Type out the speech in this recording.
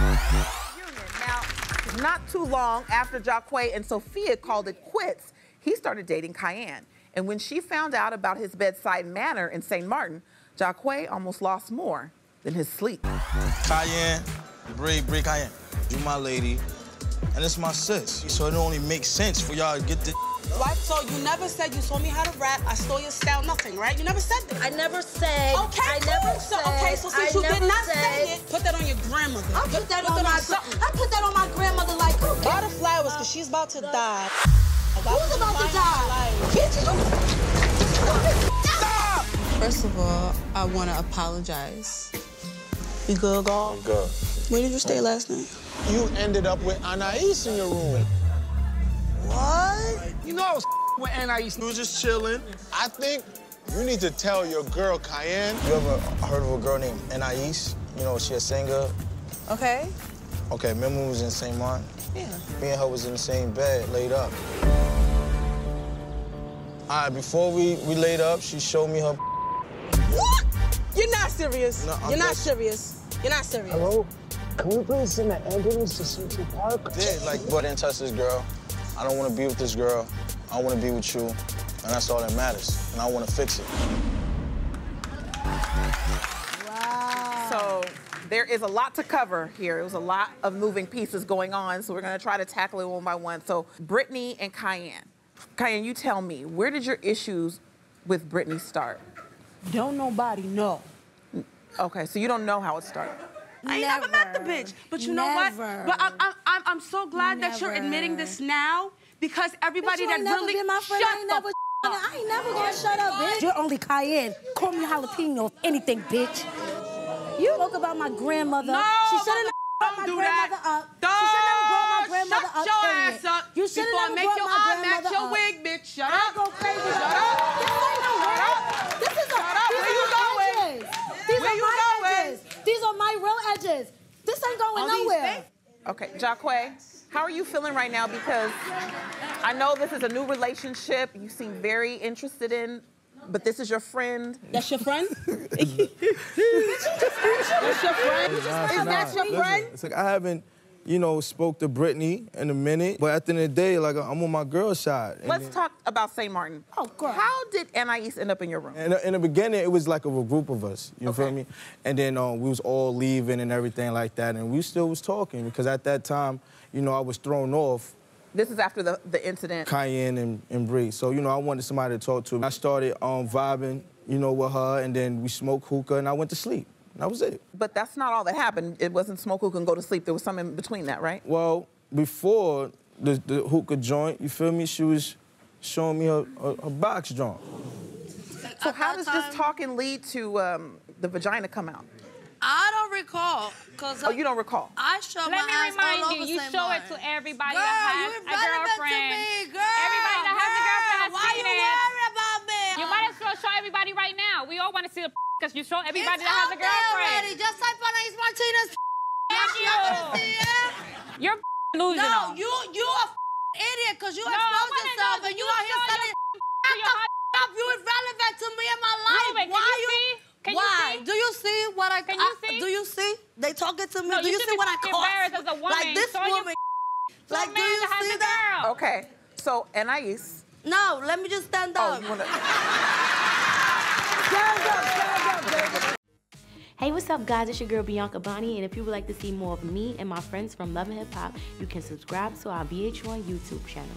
Now, not too long after Jaquae and Sophia called it quits, he started dating Kiyanne. And when she found out about his bedside manner in St. Maarten, Jaquae almost lost more than his sleep. Kiyanne, Bri, Kiyanne, you my lady, and it's my sis. So it only makes sense for y'all to get this. What? So you never said you told me how to rap, I stole your style, nothing, right? You never said that. I never said. Okay, I cool. Never so, said. Okay, so since I you did not say it, put that on your grandmother. I'll put that on my something. I put that on my grandmother like, okay. Buy the flowers, because she's about to die. Who's about to die? Bitch, you... Stop! First of all, I want to apologize. You good, girl? I'm good. Where did you stay last night? You ended up with Anais in your room. What? You know I was with Anais. We were just chilling. I think you need to tell your girl, Kiyanne. You ever heard of a girl named Anais? You know, she a singer. Okay. Okay, remember we was in St. Maarten? Yeah. Me and her was in the same bed, laid up. All right, before we laid up, she showed me her. What? You're not serious. No, you're not serious. You're not serious. Hello? Can we please send an ambulance to Central Park? Did, like, butt and touch this girl. I don't want to be with this girl. I want to be with you, and that's all that matters. And I want to fix it. Wow. So there is a lot to cover here. It was a lot of moving pieces going on, so we're going to try to tackle it one by one. So Brittany and Kiyanne. Kiyanne, you tell me, where did your issues with Brittany start? Don't nobody know. Okay, so you don't know how it started. I ain't never met the bitch, but you know what? But I'm so glad that you're admitting this now, because everybody that really shut up. I ain't never gonna shut up, bitch. You're only Kiyanne. Call me jalapeno if anything, bitch. You spoke about my grandmother. No, she shouldn't have brought my grandmother up. She shouldn't have brought my grandmother up. Shut your ass up. You shouldn't have brought my grandmother up. Before I make your eye match your wig, bitch. Shut up. Go crazy. Shut up. This ain't no wig. This is a. Where you going? These are my edges. These are my real edges. This ain't going nowhere. Okay, Jaquae, how are you feeling right now? Because I know this is a new relationship you seem very interested in, but this is your friend. That's your friend? That's your friend? Is that your friend? It's like I haven't, you know, spoke to Brittany in a minute, but at the end of the day, like, I'm on my girl's side. Let's talk about St. Maarten. Oh, God. How did Anais end up in your room? In the beginning, it was like a group of us, you feel me? And then we was all leaving and everything like that, and we still was talking because at that time, you know, I was thrown off. This is after the incident. Kiyanne and Bri. So, you know, I wanted somebody to talk to. I started vibing, you know, with her, and then we smoked hookah, and I went to sleep. That was it. But that's not all that happened. It wasn't smoke hookah and go to sleep. There was something in between that, right? Well, before the hookah joint, you feel me? She was showing me her box joint. So how does this talking lead to the vagina come out? I don't recall, cause oh, you don't recall. I show my ass all over St. Maarten. Let me remind you, you show it to everybody that has a girlfriend. Everybody that has a girlfriend has seen it. Why you worry about me? You might as well show everybody right now. We all want to see the. Because you show everybody that has a girlfriend. Just like Anais Martinez. Thank you. You're delusional. No, you a idiot because you exposed yourself and you out here selling up. You irrelevant to me in my life. Ruben, why you? Can you why? See? Do you see what I? Can you see? Do you see? They talking to me. No, do you see what I caused? As a woman. Like this woman. Like do you see that? Girl. Okay. So Anais. No, let me just stand up. Hey, what's up, guys? It's your girl, Bianca Bonnie, and if you would like to see more of me and my friends from Love and Hip Hop, you can subscribe to our VH1 YouTube channel.